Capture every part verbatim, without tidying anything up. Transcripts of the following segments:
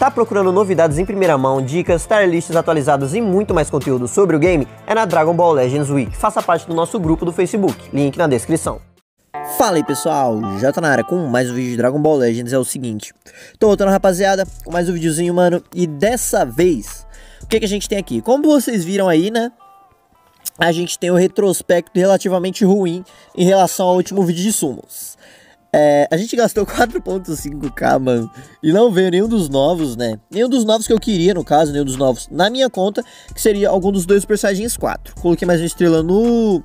Tá procurando novidades em primeira mão, dicas, tier lists atualizadas e muito mais conteúdo sobre o game? É na Dragon Ball Legends Week. Faça parte do nosso grupo do Facebook, link na descrição. Fala aí pessoal, já tô na área com mais um vídeo de Dragon Ball Legends. É o seguinte, tô voltando rapaziada com mais um videozinho, mano. E dessa vez, o que que a gente tem aqui? Como vocês viram aí, né, a gente tem um retrospecto relativamente ruim em relação ao último vídeo de Summons. É, a gente gastou quatro ponto cinco K, mano, e não veio nenhum dos novos, né? Nenhum dos novos que eu queria, no caso, nenhum dos novos na minha conta, que seria algum dos dois Super Saiyajins quatro. Coloquei mais uma estrela no...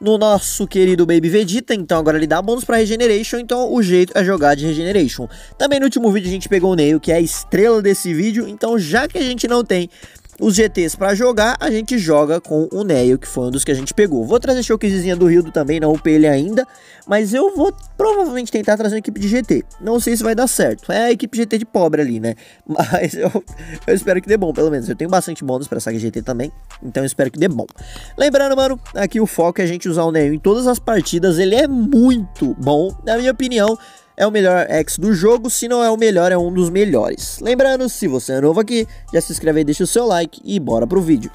no nosso querido Baby Vegeta, então agora ele dá bônus pra Regeneration, então o jeito é jogar de Regeneration. Também no último vídeo a gente pegou o Nail, que é a estrela desse vídeo, então já que a gente não tem os G Ts pra jogar, a gente joga com o Neo, que foi um dos que a gente pegou. Vou trazer Chokezinha do Rio também, não upei ele ainda, mas eu vou provavelmente tentar trazer uma equipe de G T. Não sei se vai dar certo, é a equipe G T de pobre ali, né? Mas eu, eu espero que dê bom, pelo menos. Eu tenho bastante bônus pra saga G T também, então eu espero que dê bom. Lembrando, mano, aqui o foco é a gente usar o Neo em todas as partidas. Ele é muito bom, na minha opinião. É o melhor X do jogo, se não é o melhor, é um dos melhores. Lembrando, se você é novo aqui, já se inscreve aí, deixa o seu like e bora pro vídeo.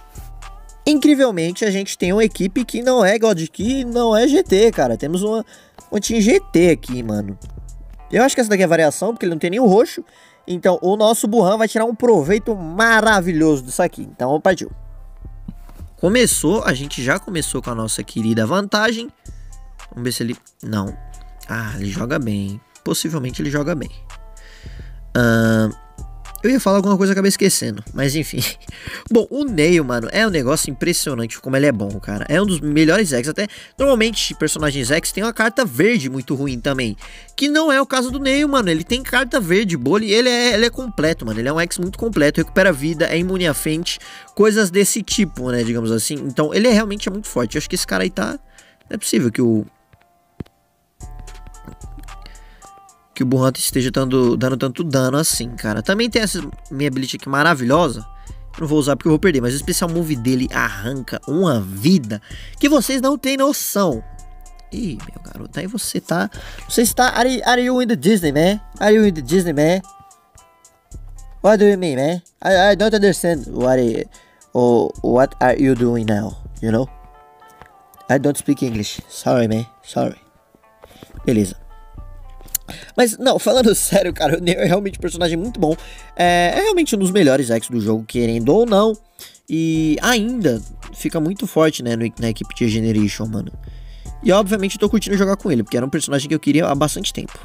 Incrivelmente, a gente tem uma equipe que não é God, que não é G T, cara. Temos uma, uma Team G T aqui, mano. Eu acho que essa daqui é a variação, porque ele não tem nenhum roxo. Então, o nosso Burhan vai tirar um proveito maravilhoso disso aqui. Então, partiu. Começou, a gente já começou com a nossa querida vantagem. Vamos ver se ele... não. Ah, ele joga bem. Possivelmente ele joga bem. Uh, eu ia falar alguma coisa, acabei esquecendo. Mas enfim. Bom, o Nail, mano, é um negócio impressionante como ele é bom, cara. É um dos melhores X. Até normalmente personagens X tem uma carta verde muito ruim também. Que não é o caso do Nail, mano. Ele tem carta verde, bolha. Ele é, ele é completo, mano. Ele é um X muito completo. Recupera vida, é imune à frente. Coisas desse tipo, né? Digamos assim. Então ele é realmente é muito forte. Eu acho que esse cara aí tá... não é possível que o... que o Burhan esteja dando, dando tanto dano assim, cara. Também tem essa minha ability aqui maravilhosa. Não vou usar porque eu vou perder. Mas o especial move dele arranca uma vida que vocês não têm noção. Ih, meu garoto. Aí você tá... você está... Are, are you in the Disney, man? Are you in the Disney, man? What do you mean, man? I, I don't understand what, I, oh, what are you doing now, you know? I don't speak English. Sorry, man. Sorry. Beleza. Mas, não, falando sério, cara, o Neo é realmente um personagem muito bom. É, é realmente um dos melhores X do jogo, querendo ou não. E ainda fica muito forte, né, no, na equipe de Regeneration, mano. E, obviamente, eu tô curtindo jogar com ele, porque era um personagem que eu queria há bastante tempo.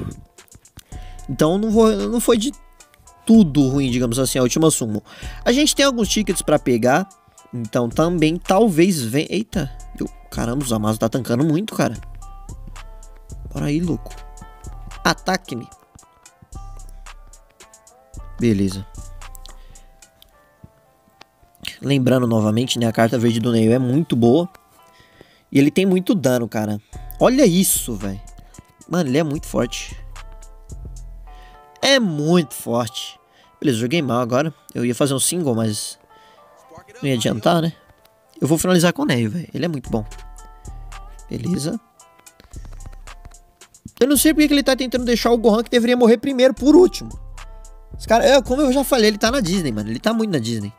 Então, não, vou, não foi de tudo ruim, digamos assim, a última sumo. A gente tem alguns tickets pra pegar. Então, também, talvez venha... eita, eu... caramba, o Zamasu tá tancando muito, cara. Bora aí, louco. Ataque-me. Beleza. Lembrando novamente, né? A carta verde do Nail é muito boa. E ele tem muito dano, cara. Olha isso, velho. Mano, ele é muito forte. É muito forte. Beleza, joguei mal agora. Eu ia fazer um single, mas não ia adiantar, né? Eu vou finalizar com o Nail, velho. Ele é muito bom. Beleza. Eu não sei porque que ele tá tentando deixar o Gohan, que deveria morrer primeiro, por último. Esse cara, é, como eu já falei, ele tá na Disney, mano. Ele tá muito na Disney.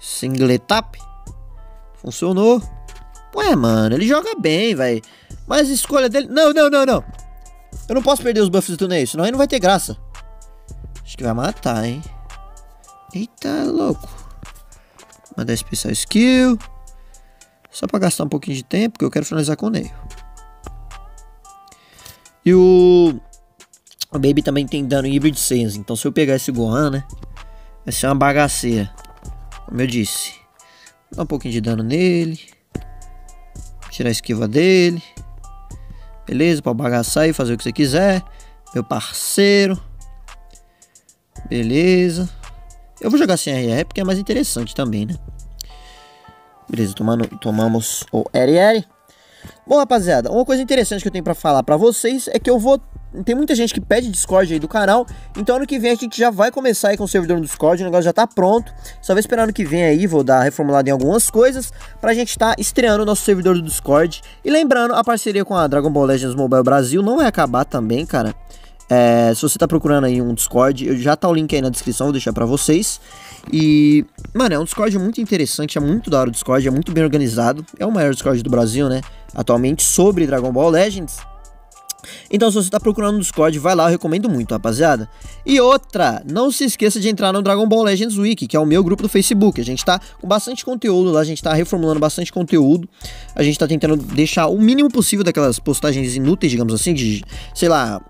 Singletap. Funcionou. Ué, mano, ele joga bem, velho. Mas a escolha dele... não, não, não, não. Eu não posso perder os buffs do Neo, senão aí não vai ter graça. Acho que vai matar, hein. Eita, louco. Mandar especial skill... só pra gastar um pouquinho de tempo, porque eu quero finalizar com o Nail. E o... o Baby também tem dano em híbrido de Saiyans. Então se eu pegar esse Gohan, né, vai ser uma bagaceira. Como eu disse. Dá um pouquinho de dano nele. Tirar a esquiva dele. Beleza, pra bagaçar e fazer o que você quiser. Meu parceiro. Beleza. Eu vou jogar sem R R porque é mais interessante também, né. Beleza, tomando, tomamos o R R. Bom, rapaziada, uma coisa interessante que eu tenho pra falar pra vocês é que eu vou... tem muita gente que pede Discord aí do canal. Então ano que vem a gente já vai começar aí com o servidor no Discord. O negócio já tá pronto. Só vou esperar ano que vem aí, vou dar reformulado em algumas coisas pra gente tá estreando o nosso servidor do Discord. E lembrando, a parceria com a Dragon Ball Legends Mobile Brasil não vai acabar também, cara. É, se você tá procurando aí um Discord, eu já tá o link aí na descrição, vou deixar pra vocês. E, mano, é um Discord muito interessante, é muito da hora o Discord, é muito bem organizado. É o maior Discord do Brasil, né, atualmente, sobre Dragon Ball Legends. Então, se você tá procurando um Discord, vai lá, eu recomendo muito, rapaziada. E outra, não se esqueça de entrar no Dragon Ball Legends Wiki, que é o meu grupo do Facebook. A gente tá com bastante conteúdo lá, a gente tá reformulando bastante conteúdo. A gente tá tentando deixar o mínimo possível daquelas postagens inúteis, digamos assim, de, sei lá,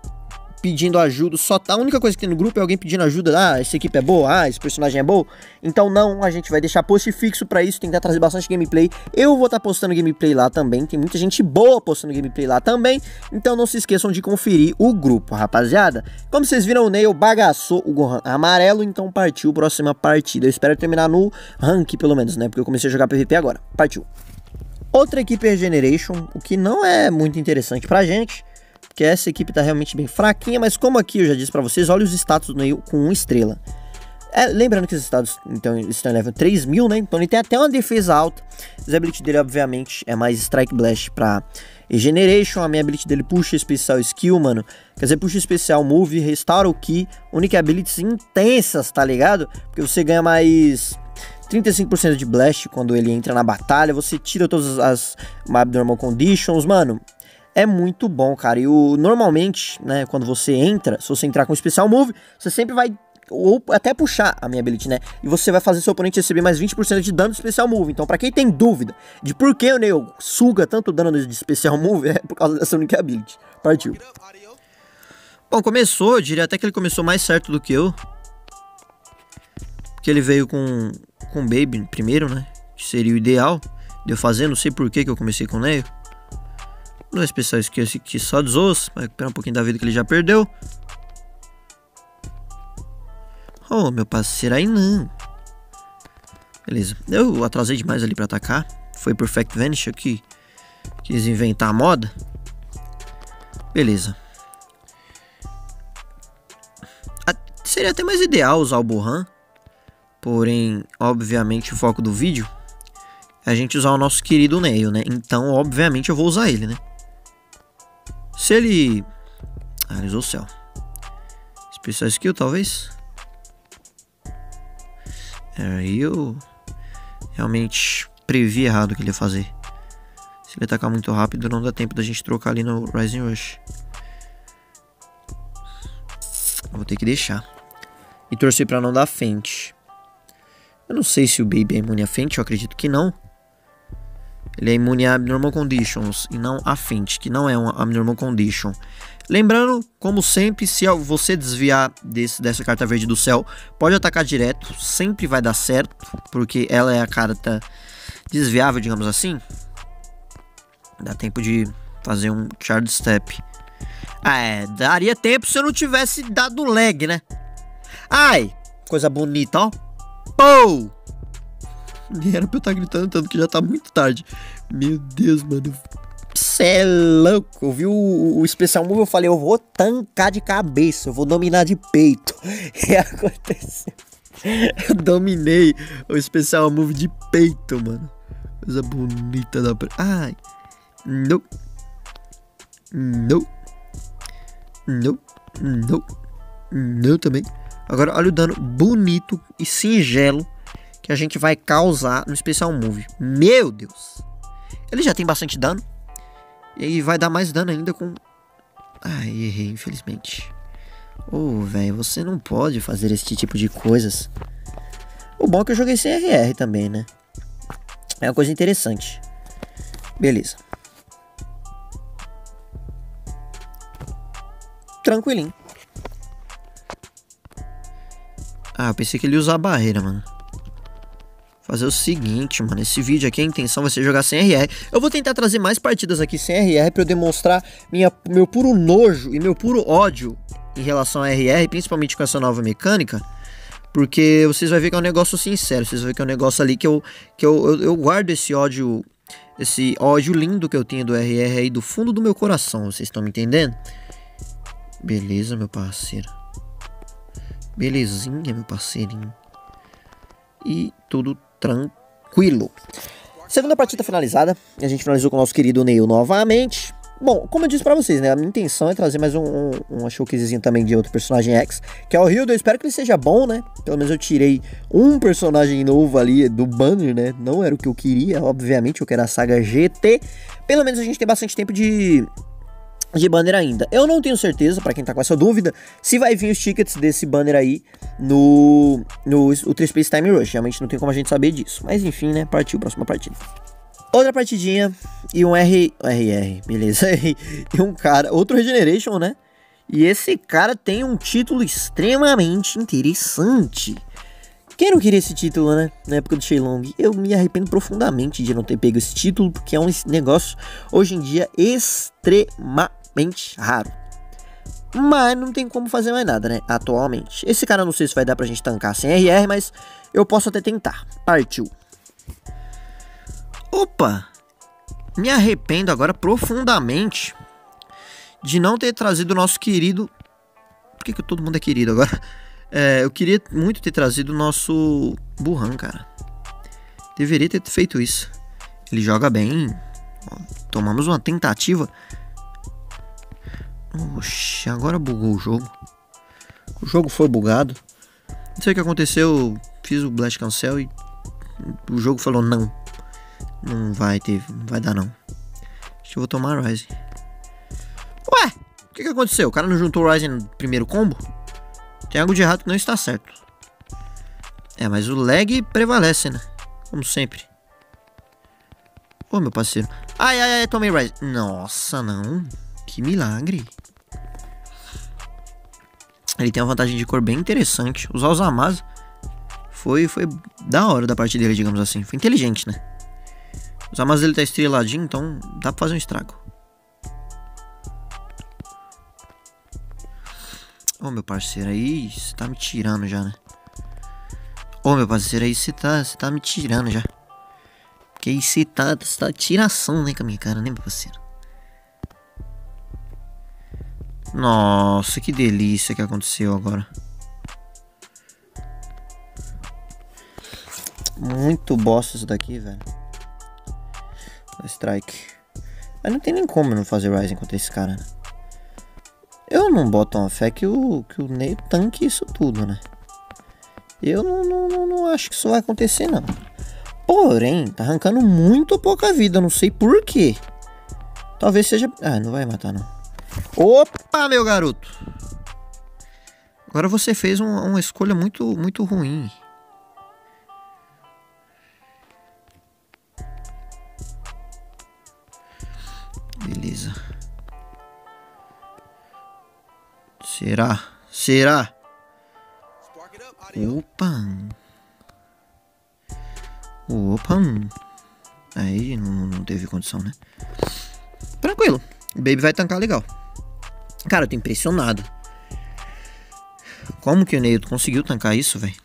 pedindo ajuda. Só tá, a única coisa que tem no grupo é alguém pedindo ajuda. Ah, essa equipe é boa, ah, esse personagem é bom. Então não, a gente vai deixar post fixo pra isso, tentar trazer bastante gameplay. Eu vou estar tá postando gameplay lá também, tem muita gente boa postando gameplay lá também. Então não se esqueçam de conferir o grupo, rapaziada. Como vocês viram, o Nail bagaçou o Gohan amarelo, então partiu próxima partida. Eu espero terminar no rank pelo menos, né, porque eu comecei a jogar P V P agora. Partiu. Outra equipe é Generation, o que não é muito interessante pra gente, que essa equipe tá realmente bem fraquinha, mas como aqui eu já disse pra vocês, olha os status do Nail com uma estrela. É, lembrando que os status então, estão em level três mil, né? Então ele tem até uma defesa alta. A habilidade dele, obviamente, é mais Strike Blast pra Regeneration. A minha habilidade dele puxa especial skill, mano. Quer dizer, puxa especial move, restaura o Ki. Única habilidades intensas, tá ligado? Porque você ganha mais trinta e cinco por cento de Blast quando ele entra na batalha. Você tira todas as abnormal conditions, mano. É muito bom, cara. E o, normalmente, né, quando você entra, se você entrar com um especial move, você sempre vai, ou até puxar a minha ability, né, e você vai fazer seu oponente receber mais vinte por cento de dano do especial move. Então, pra quem tem dúvida de por que o Nail suga tanto dano de especial move, é por causa dessa única ability. Partiu. Bom, começou, eu diria até que ele começou mais certo do que eu, porque ele veio com com Baby primeiro, né, que seria o ideal de eu fazer. Não sei por que que eu comecei com o Nail. Não é especial esquece que só dos ossos. Vai recuperar um pouquinho da vida que ele já perdeu. Oh, meu parceiro, aí não. Beleza. Eu atrasei demais ali pra atacar. Foi Perfect Vanish aqui. Quis inventar a moda. Beleza. A... Seria até mais ideal usar o Burhan. Porém, obviamente, o foco do vídeo é a gente usar o nosso querido Nail, né? Então, obviamente, eu vou usar ele, né? Se ele... Ah, ele usou o Cell. Special Skill, talvez. Aí eu... realmente previ errado o que ele ia fazer. Se ele atacar muito rápido, não dá tempo da gente trocar ali no Rising Rush. Eu vou ter que deixar. E torcer pra não dar feint. Eu não sei se o Baby é imune a feint, eu acredito que não. Ele é imune a Abnormal Conditions e não a Feint, que não é uma Abnormal Condition. Lembrando, como sempre, se você desviar desse, dessa carta verde do céu, pode atacar direto, sempre vai dar certo, porque ela é a carta desviável, digamos assim. Dá tempo de fazer um Charge Step. Ah, é, daria tempo se eu não tivesse dado lag, né? Ai, coisa bonita, ó. Pou! Nem era pra eu estar gritando tanto, que já tá muito tarde. Meu Deus, mano. Cê é louco. Eu vi o, o especial move, eu falei, eu vou tancar de cabeça, eu vou dominar de peito. E aconteceu. Eu dominei o especial move de peito, mano. Coisa bonita da... Ai. Não. Não. Não. Não. Não também. Agora, olha o dano bonito e singelo que a gente vai causar no Special Move. Meu Deus! Ele já tem bastante dano. E vai dar mais dano ainda com... Ai, errei, infelizmente. Ô, velho, você não pode fazer esse tipo de coisas. O bom é que eu joguei sem R R também, né? É uma coisa interessante. Beleza. Tranquilinho. Ah, eu pensei que ele ia usar a barreira, mano. Fazer o seguinte, mano, esse vídeo aqui, a intenção vai ser jogar sem R R. Eu vou tentar trazer mais partidas aqui sem R R pra eu demonstrar minha, meu puro nojo e meu puro ódio em relação a R R, principalmente com essa nova mecânica. Porque vocês vão ver que é um negócio sincero, vocês vão ver que é um negócio ali que eu, que eu, eu, eu guardo esse ódio, esse ódio lindo que eu tenho do R R aí do fundo do meu coração, vocês estão me entendendo? Beleza, meu parceiro. Belezinha, meu parceirinho. E tudo tranquilo. Segunda partida finalizada. A gente finalizou com o nosso querido Nail novamente. Bom, como eu disse pra vocês, né, a minha intenção é trazer mais um, um, uma showcasezinha também de outro personagem X, que é o Hildo. Eu espero que ele seja bom, né, pelo menos eu tirei um personagem novo ali do banner, né, não era o que eu queria, obviamente, eu quero a saga G T, pelo menos a gente tem bastante tempo de... de banner ainda. Eu não tenho certeza, pra quem tá com essa dúvida, se vai vir os tickets desse banner aí no, no o três P Time Rush. Realmente não tem como a gente saber disso. Mas enfim, né? Partiu, próxima partida. Outra partidinha e um R... R R, beleza. E um cara... Outro Regeneration, né? E esse cara tem um título extremamente interessante. Quem não queria esse título, né? Na época do Shenlong. Eu me arrependo profundamente de não ter pego esse título, porque é um negócio, hoje em dia, extremamente raro, mas não tem como fazer mais nada, né, atualmente. Esse cara não sei se vai dar pra gente tancar sem R R, mas eu posso até tentar. Partiu. Opa, me arrependo agora profundamente de não ter trazido o nosso querido... Por que que todo mundo é querido agora? É, eu queria muito ter trazido o nosso Burhan, cara. Deveria ter feito isso. Ele joga bem. Tomamos uma tentativa. Oxi, agora bugou o jogo. O jogo foi bugado. Não sei o que aconteceu. Fiz o Blast Cancel e o jogo falou não. Não vai ter, não vai dar não. Acho que eu vou tomar Ryzen. Ué, o que que aconteceu? O cara não juntou o Ryzen no primeiro combo? Tem algo de errado que não está certo. É, mas o lag prevalece, né? Como sempre. Ô, meu parceiro. Ai, ai, ai, tomei Ryzen. Nossa, não. Que milagre. Ele tem uma vantagem de cor bem interessante. Usar o Zamasu foi, foi da hora da parte dele, digamos assim. Foi inteligente, né? O Zamasu dele tá estreladinho, então dá pra fazer um estrago. Ô, meu parceiro, aí você tá me tirando já, né? Ô, meu parceiro, aí você tá, você tá me tirando já. Porque aí você tá, você tá tiração, né, com a minha cara, né, meu parceiro? Nossa, que delícia que aconteceu agora. Muito bosta isso daqui, velho. Strike. Mas não tem nem como não fazer Ryzen contra esse cara, né? Eu não boto uma fé que o, que o Nail tanque isso tudo, né? Eu não, não, não, não acho que isso vai acontecer, não. Porém, tá arrancando muito pouca vida. Não sei por quê. Talvez seja... Ah, não vai matar, não. Opa, meu garoto. Agora você fez um, uma escolha muito, muito ruim. Beleza. Será? Será? Opa. Opa. Aí não, não teve condição, né? Tranquilo. O Baby vai tancar legal. Cara, eu tô impressionado. Como que o Neil conseguiu tancar isso, velho?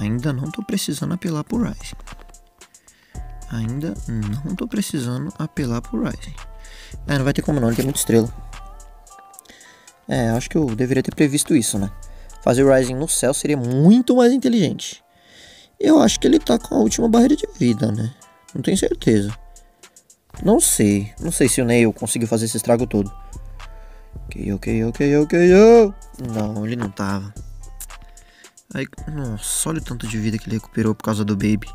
Ainda não tô precisando apelar por Ryzen. Ainda não tô precisando apelar por Ryzen. É, não vai ter como não, ele tem muita estrela. É, acho que eu deveria ter previsto isso, né? Fazer o Ryzen no Cell seria muito mais inteligente. Eu acho que ele tá com a última barreira de vida, né? Não tenho certeza. Não sei. Não sei se o Nail conseguiu fazer esse estrago todo. Ok, ok, ok, ok. Não, ele não tava. Aí, nossa, olha o tanto de vida que ele recuperou por causa do Baby.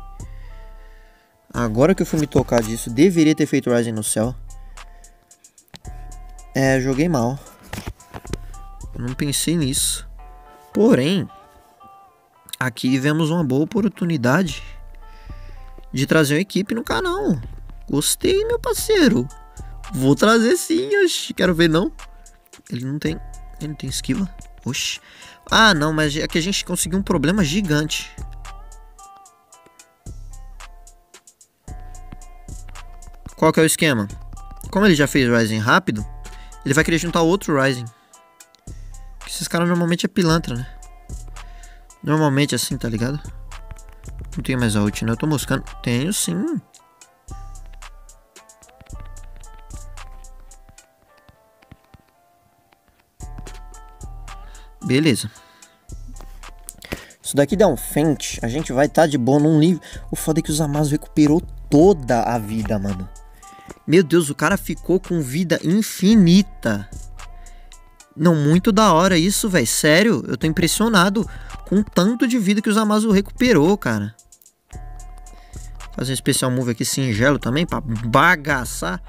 Agora que eu fui me tocar disso, deveria ter feito Ryzen no Cell. É, joguei mal. Não pensei nisso. Porém, aqui vemos uma boa oportunidade de trazer uma equipe no canal. Gostei, meu parceiro. Vou trazer sim, oxi. Quero ver, não. Ele não tem... Ele não tem esquiva. Oxi. Ah, não, mas é que a gente conseguiu um problema gigante. Qual que é o esquema? Como ele já fez Ryzen rápido, ele vai querer juntar outro Ryzen. Porque esses caras normalmente é pilantra, né? Normalmente assim, tá ligado? Não tem mais a ult, né? Eu tô moscando. Tenho sim. Beleza. isso daqui der um feint, a gente vai tá de boa num livro. O foda é que o Zamasu recuperou toda a vida, mano. Meu Deus, o cara ficou com vida infinita. Não, muito da hora isso, velho. Sério, eu tô impressionado com o tanto de vida que o Zamasu recuperou, cara. Fazer um especial move aqui singelo também, pra bagaçar.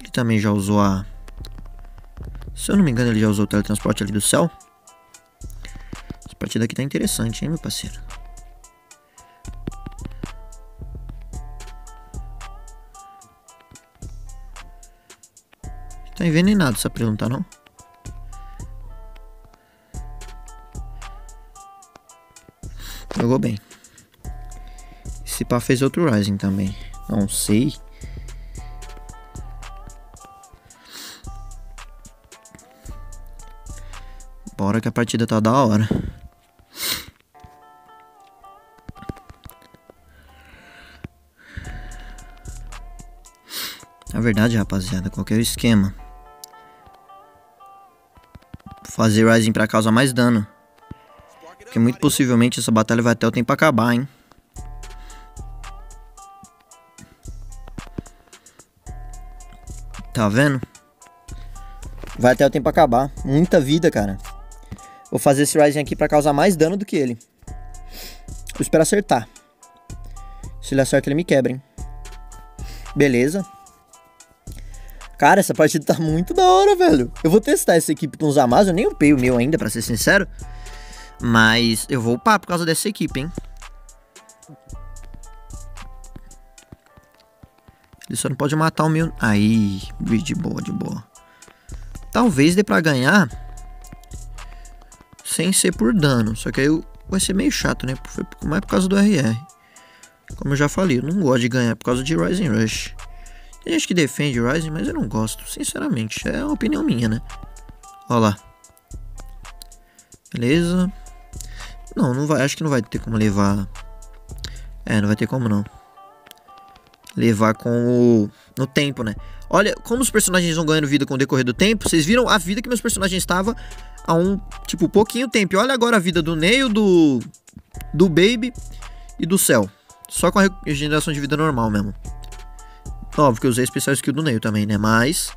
Ele também já usou a... Se eu não me engano, ele já usou o teletransporte ali do céu. Essa partida aqui tá interessante, hein, meu parceiro. Tá envenenado essa pergunta, não? Jogou bem. Esse pá fez outro Rising também. Não sei. Bora que a partida tá da hora. Na verdade, rapaziada, qualquer esquema, fazer Rising pra causar mais dano. Porque muito possivelmente essa batalha vai até o tempo acabar, hein? Tá vendo? Vai até o tempo acabar. Muita vida, cara. Vou fazer esse Rising aqui pra causar mais dano do que ele. Eu espero acertar. Se ele acerta, ele me quebra, hein? Beleza. Cara, essa partida tá muito da hora, velho. Eu vou testar essa equipe com os Zamasu. Eu nem upei o meu ainda, pra ser sincero. Mas eu vou upar por causa dessa equipe, hein? Ele só não pode matar o meu... Aí, de boa, de boa. Talvez dê pra ganhar sem ser por dano. Só que aí vai ser meio chato, né? Mas por causa do R R. Como eu já falei, eu não gosto de ganhar por causa de Rising Rush. Tem gente que defende Rising, mas eu não gosto. Sinceramente, é uma opinião minha, né? Ó lá. Beleza. Não, não vai, acho que não vai ter como levar. É, não vai ter como não. Levar com o... No tempo, né? Olha como os personagens vão ganhando vida com o decorrer do tempo. Vocês viram a vida que meus personagens estavam há um, tipo, pouquinho tempo. E olha agora a vida do Nail, do... Do Baby e do Cell. Só com a regeneração de vida normal mesmo. Óbvio que eu usei a especial skill do Nail também, né? Mas...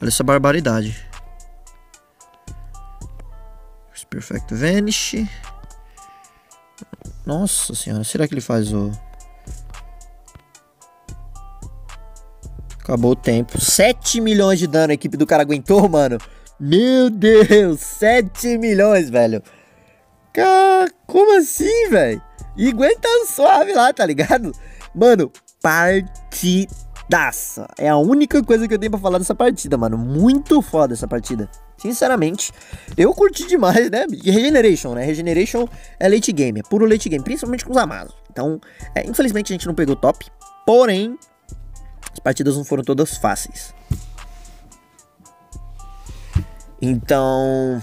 Olha essa barbaridade. Perfect Vanish. Nossa senhora, será que ele faz o... Acabou o tempo. sete milhões de dano a equipe do cara aguentou, mano. Meu Deus, sete milhões, velho. Cara, como assim, velho? E aguenta suave lá, tá ligado? Mano, partidaça. É a única coisa que eu tenho pra falar dessa partida, mano. Muito foda essa partida. Sinceramente, eu curti demais, né? E Regeneration, né? Regeneration é late game, é puro late game, principalmente com os Zamasu. Então, é, infelizmente a gente não pegou top, porém, as partidas não foram todas fáceis. Então,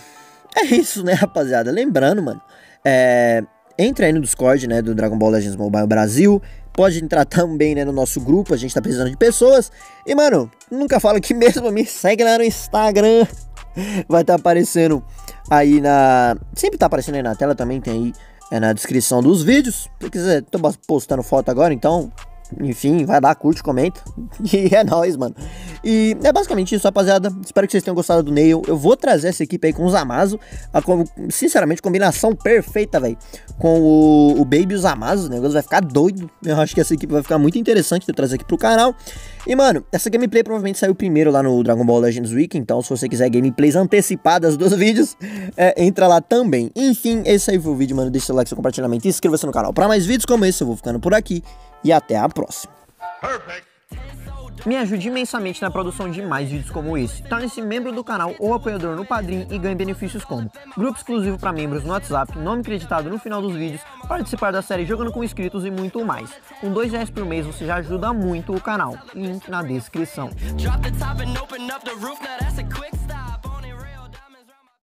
é isso, né, rapaziada? Lembrando, mano, é, entra aí no Discord, né, do Dragon Ball Legends Mobile Brasil. Pode entrar também, né, no nosso grupo, a gente tá precisando de pessoas. E, mano, nunca falo que mesmo, me segue lá no Instagram. Vai estar tá aparecendo aí na... Sempre tá aparecendo aí na tela, também tem aí é na descrição dos vídeos. Se quiser, tô postando foto agora, então... Enfim, vai lá, curte, comenta. E é nóis, mano. E é basicamente isso, rapaziada. Espero que vocês tenham gostado do Nail. Eu vou trazer essa equipe aí com o Zamasu. A, sinceramente, combinação perfeita, velho. Com o, o Baby e o Zamasu. O negócio vai ficar doido. Eu acho que essa equipe vai ficar muito interessante de eu trazer aqui pro canal. E, mano, essa gameplay provavelmente saiu primeiro lá no Dragon Ball Legends Week. Então, se você quiser gameplays antecipadas dos vídeos, é, entra lá também. Enfim, esse aí foi o vídeo, mano. Deixa seu like, seu compartilhamento e inscreva-se no canal. Pra mais vídeos como esse, eu vou ficando por aqui. E até a próxima. Perfect. Me ajude imensamente na produção de mais vídeos como esse. Torne-se membro do canal ou apoiador no Padrim e ganhe benefícios como grupo exclusivo para membros no WhatsApp, nome creditado no final dos vídeos, participar da série Jogando com Inscritos e muito mais. Com dois reais por mês você já ajuda muito o canal. Link na descrição.